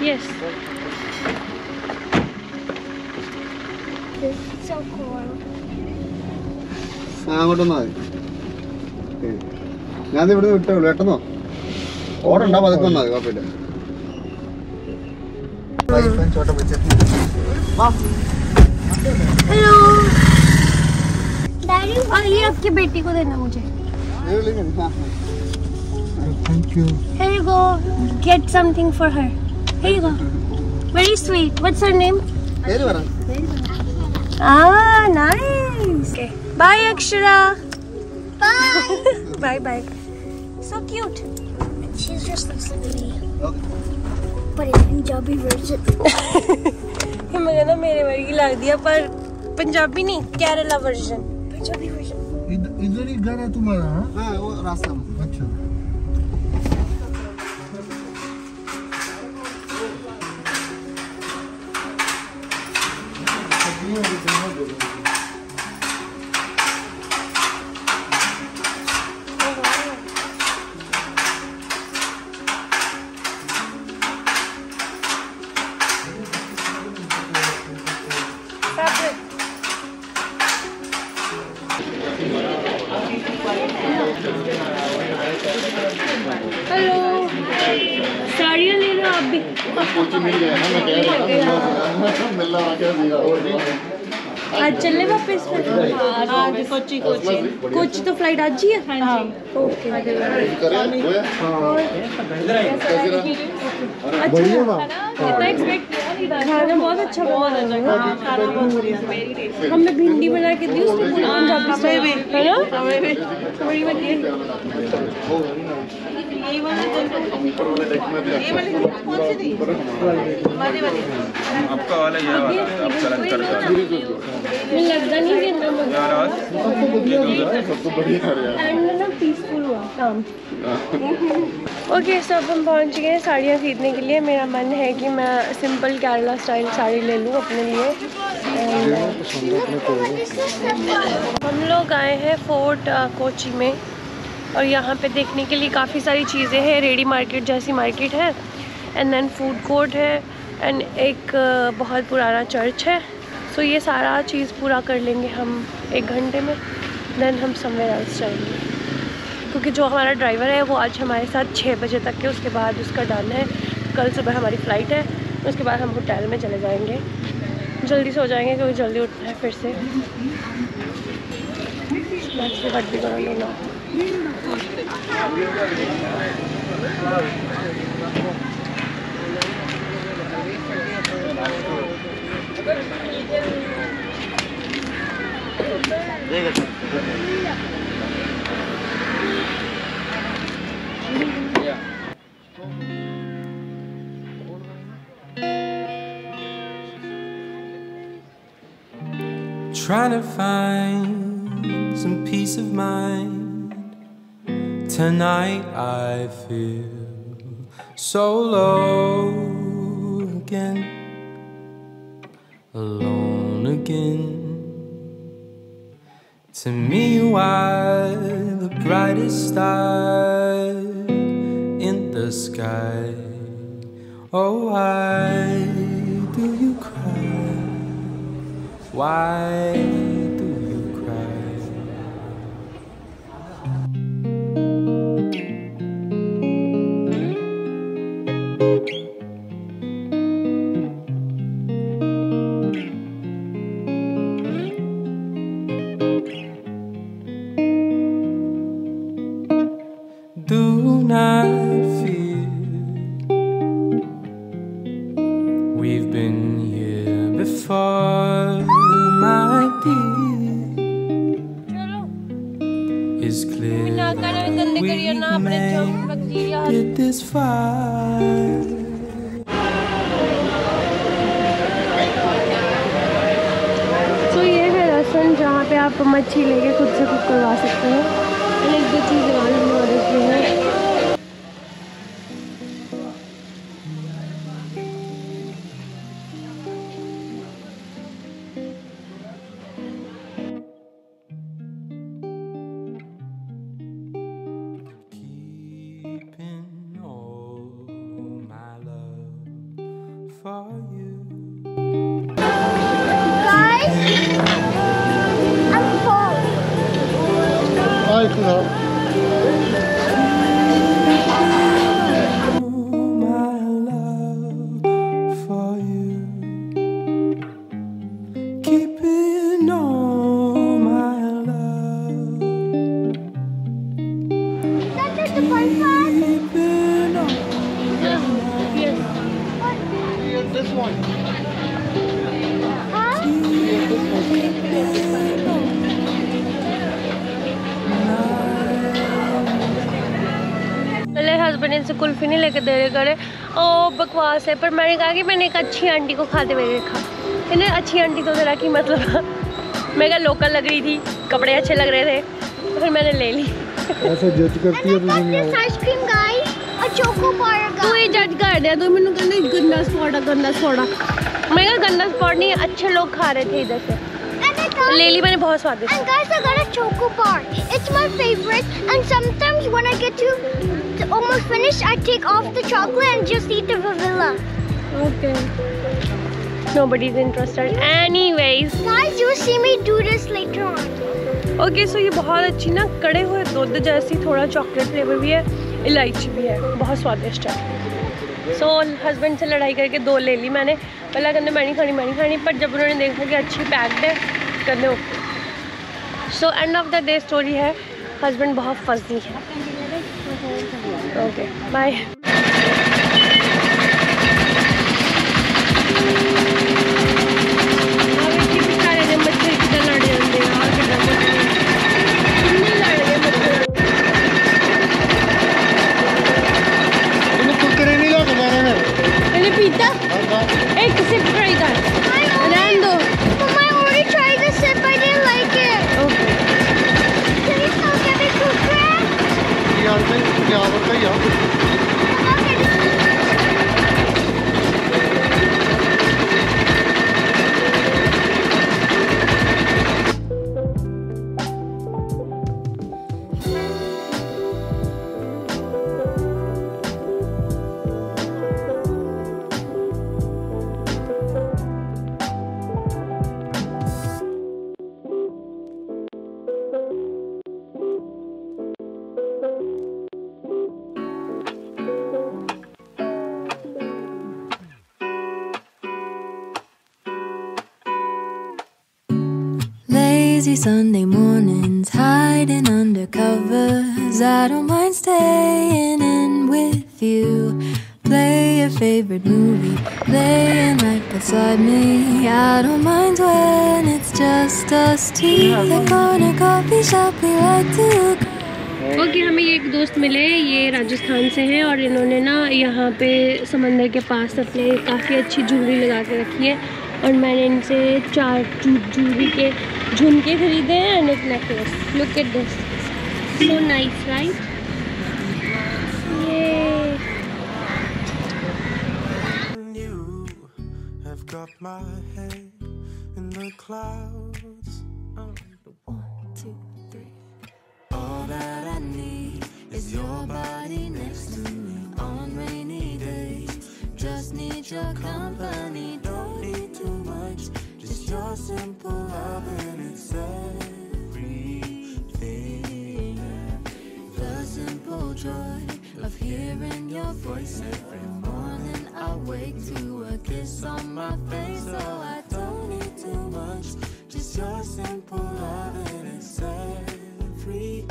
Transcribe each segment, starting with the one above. Yes. It's so cold. Hello. Daddy, और ये आपकी बेटी को देना मुझे. Thank you. Here you go. Get something for her. Here you go. Very sweet. What's her name? Ayurvara. Ah, nice. Okay. Bye, Akshara. Bye. Bye, bye. So cute. She just looks like me. Okay. But in Punjabi version. मैंने ना मेरे वर्गी लाग दिया पर पंजाबी नहीं Kerala version. Punjabi version. इधर ही घर है तुम्हारा हाँ? हाँ वो रास्ता में. अच्छा. Hello. Sariya le lo ab bhi. Kuch nahi hai na main keh raha hu. Mila aake diya aur. आज चलने वापस फिर हाँ कोची कोची कोची तो फ्लाइट आज ही है हाँ जी ओके अच्छा खाना बहुत अच्छा हमने भिंडी बना के दी उसमें है मैं लगता नहीं कि मैं ना पीसफुल हुआ काम ओके सो अब हम पहुँच गए हैं साड़ियाँ खरीदने के लिए. मेरा मन है कि मैं सिंपल केरला स्टाइल साड़ी ले लूँ अपने लिए. हम लोग आए हैं फोर्ट कोची में और यहाँ पे देखने के लिए काफ़ी सारी चीज़ें हैं. रेडी मार्केट जैसी मार्केट है एंड देन फूड कोर्ट है एंड एक बहुत पुराना चर्च है. सो ये सारा चीज़ पूरा कर लेंगे हम एक घंटे में. देन हम समवेयर एल्स जाएंगे क्योंकि जो हमारा ड्राइवर है वो आज हमारे साथ 6 बजे तक के उसके बाद उसका डन है. कल सुबह हमारी फ़्लाइट है उसके बाद हम होटल में चले जाएंगे. जल्दी सो जाएंगे क्योंकि जल्दी उठना है फिर से. Trying to find some peace of mind. Tonight I feel so low again. Alone again. To me you are the brightest star in the sky. Oh why do you cry? Why do you cry? Do not fear, we've been here before, my dear. It's clear that we made it this far. जहाँ पे आप मच्छी लेके खुद से cook करवा सकते हैं. एक दो चीज़ें और हमने ऑर्डर की हैं. nice to know. से कुल्फी नहीं लेके दे रहे करे और बकवास है, पर मैंने कहा कि मैंने एक अच्छी आंटी को खाते हुए देखा। इन्हें अच्छी आंटी तो जरा कि मतलब मैं क्या लोकल लग रही थी, कपड़े अच्छे लग रहे थे तो फिर मैंने ले ली। ऐसे जज करती है मुझे आइसक्रीम गाइस और चोको पाउडर गाइस। तू ये जज कर दे, तू मेनू कहने गंदा स्पॉट। मैं क्या गंदा स्पॉट नहीं, अच्छे लोग खा रहे थे इधर से, ले ली मैंने, बहुत स्वादिष्ट। And guys, I got a choco bar. It's my favorite. And sometimes when I get to almost finish, I take off the chocolate and just eat the vanilla. Okay. Nobody's interested. Anyways, guys, you'll see me do this later on. Okay, so ये बहुत अच्छी ना कड़े हुए दूध जैसी, थोड़ा chocolate flavour भी है, इलायची भी है, बहुत स्वादिष्ट है। सो हस्बैंड से लड़ाई करके दो ले ली मैंने, पहला कहते मैं नहीं खानी, पर जब उन्होंने देखा कि अच्छी पैक्ड है कहते okay. So end of the day story है, हस्बैंड बहुत फंसी है। Okay bye. Sunday mornings, hiding under covers. I don't mind staying in with you. Play your favorite movie, playing right beside me. I don't mind when it's just us two. The corner coffee shop we like to go. Okay, हमें एक दोस्त मिले, ये राजस्थान से हैं और इन्होंने ना यहाँ पे समंदर के पास अपने काफ़ी अच्छी जूलरी लगा के रखी है और मैंने इनसे 4 जूलरी के झुमके खरीदे हैं एंड एक necklace. Look at this, so nice right. Your simple love and it's everything. The simple joy of hearing your voice every morning. I wake to a kiss on my face, so I don't need too much. Just your simple love and it's everything.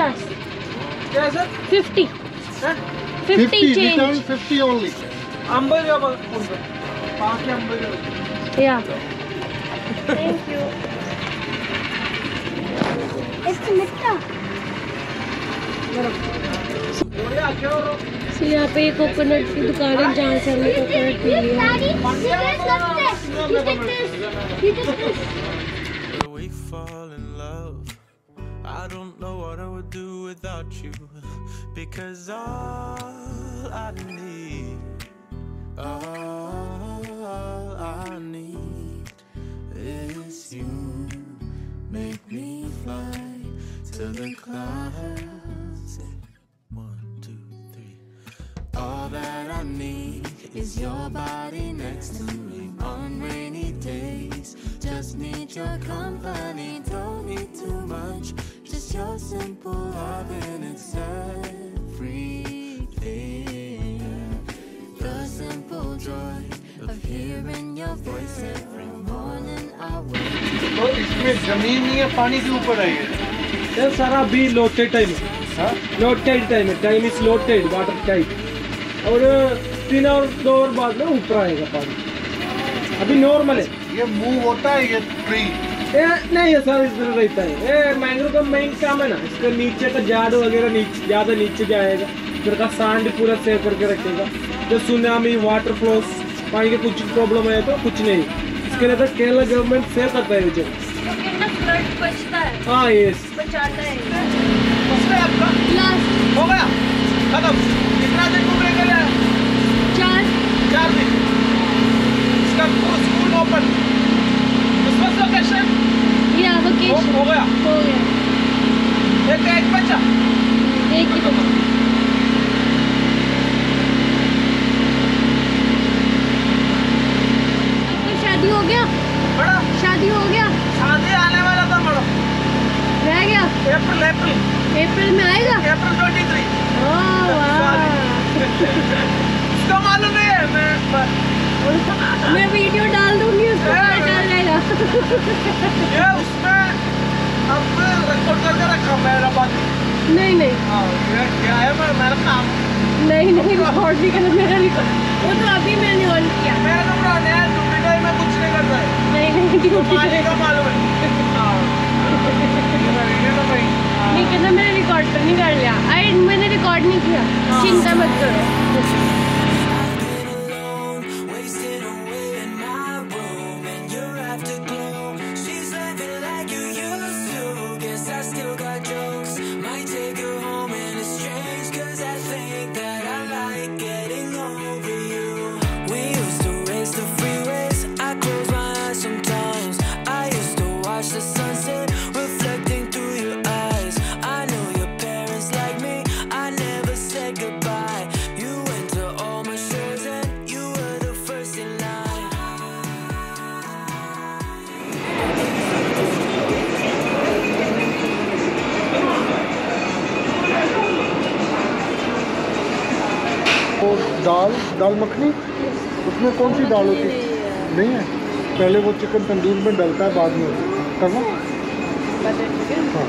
Yes. Yes, sir. 50. Huh? 50 change. 50 only. Amber, yeah. Thank you. It's Mitra. So यहाँ पे एक coconut की दुकान है जहाँ से हमें coconut मिली है। I don't know what I would do without you, because all I need is you. is your body next to me on rainy days. Just need your company, don't need too much. Just your simple love and it's everything. The simple joy of hearing your voice every morning I wake up. इसमें ज़मीन नहीं है, पानी के ऊपर है ये सारा भी लोटेड टाइम है. हाँ लोटेड टाइम है, time is allotted water tight. और 3 और 2 और बाद में ऊपर आएगा पानी. अभी नॉर्मल है. ये मूव होता है ये ट्री नहीं ये सर इस तरह रहता है. ये मैंग्रोव का मेन काम है ना, इसका नीचे का जाड़ वगैरह नीचे ज़्यादा नीचे जाएगा. इधर का सांड पूरा सेव करके रखेगा. जो सुनामी वाटर फ्लोस पानी के कुछ प्रॉब्लम आए तो कुछ नहीं. इसके लिए तो केरला गवर्नमेंट सेव करता है मुझे. हाँ ये हो गया खत्म. कितना दिन घूमने के लिए? 4 दिन. इसका स्कूल ओपन लोकेशन या वेकेशन हो गया. एक बच्चा एक ही बच्चा. शादी हो गया बड़ा. शादी आने वाला था बड़ा रह गया. अप्रैल में आएगा. अप्रैल 23. इसका मालूम नहीं है. मैं वीडियो डाल दूंगी ये उसमें अब रिकॉर्ड करके रखा. मेरा बात नहीं क्या है मेरा काम नहीं रिकॉर्ड भी करना. मेरा वो तो अभी मैंने ऑन किया. मेरा नंबर ऑन है. ड्यूटी टाइम में कुछ नहीं करता है. नहीं ड्यूटी का मालूम है. नहीं कहना मैंने रिकॉर्ड तो नहीं कर लिया. आई मैंने रिकॉर्ड नहीं किया. चिंता मत करो. दाल मखनी उसमें कौन सी दाल होती नहीं है. पहले वो चिकन तंदूर में डलता है, बाद में करना. हाँ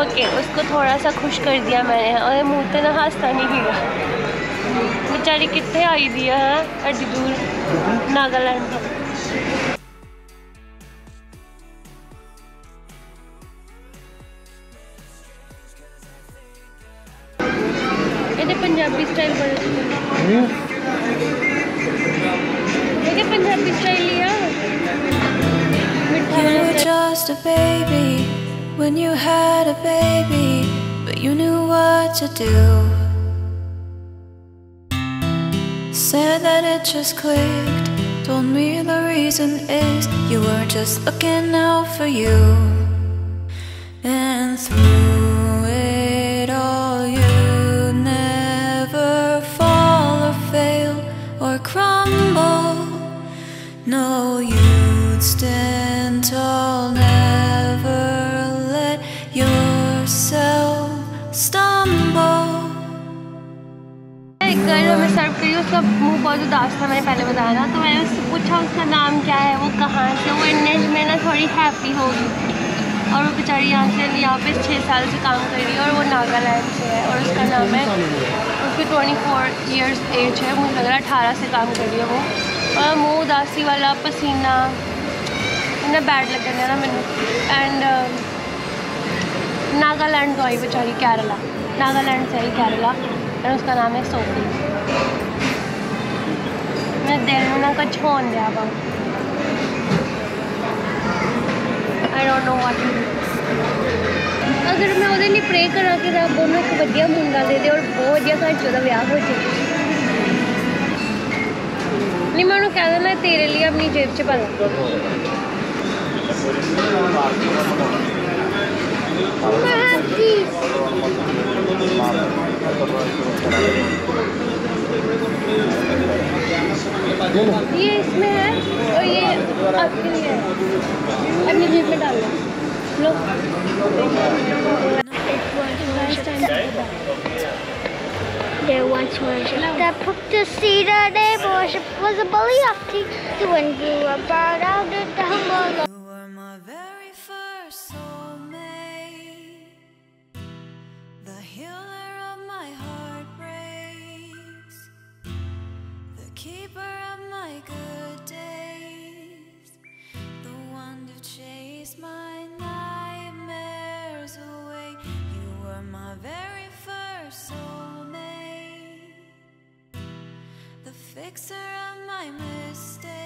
ओके उसको थोड़ा सा खुश कर दिया मैंने. और मुँह तो ना हास्ता नहीं दिया बेचारी. कितने आई दिया है अड्डी दूर नागालैंड. ये पंजाबी स्टाइल बड़े पंजाबी स्टाइल लिया मिठा. When you had a baby, but you knew what to do. Said that it just clicked. Told me the reason is you were just looking out for you. And through it all you never fall or fail or crumble. No, you'd stand tall now. सर्व करी उसका मुँह बहुत उदास था. मैंने पहले बताया था. तो मैंने उससे पूछा उसका नाम क्या है, वो कहाँ से. वो इंडियन में ना थोड़ी हैप्पी होगी. और वो बेचारी यहाँ पे 6 साल से काम कर रही है और वो नागालैंड से है. और उसका नाम यहाँ पे उसकी 24 ईयर्स एज है, मुझे लग रहा है 18 से काम कर रही है वो। और मुँह उदासी वाला पसीना इतना बैड लग गया ना मैंने। एंड नागालैंड तो आई बेचारी, केरला, नागालैंड से आई केरला, और उसका नाम है सोफी। मैं दिल में ना कुछ होने दिया अब I don't know what to do. अगर मैं उधर नहीं प्रे करा के रब उन्होंने एक बढ़िया मुंडा दे दे और बहुत बढ़िया घर चौदह ब्याह हो जाए। नहीं मैं उन्होंने कह देना तेरे लिए अपनी जेब से पाला। ये इसमें है और ये आपके लिए है, अपनी जेब में डालना। Look. There once worshipped that book to see the day worship was a belly of tea to when you were brought out of the humble. You were my very first soulmate, the healer of my heartbreaks, the keeper of my good days, the one to chase my fixer of my mistakes.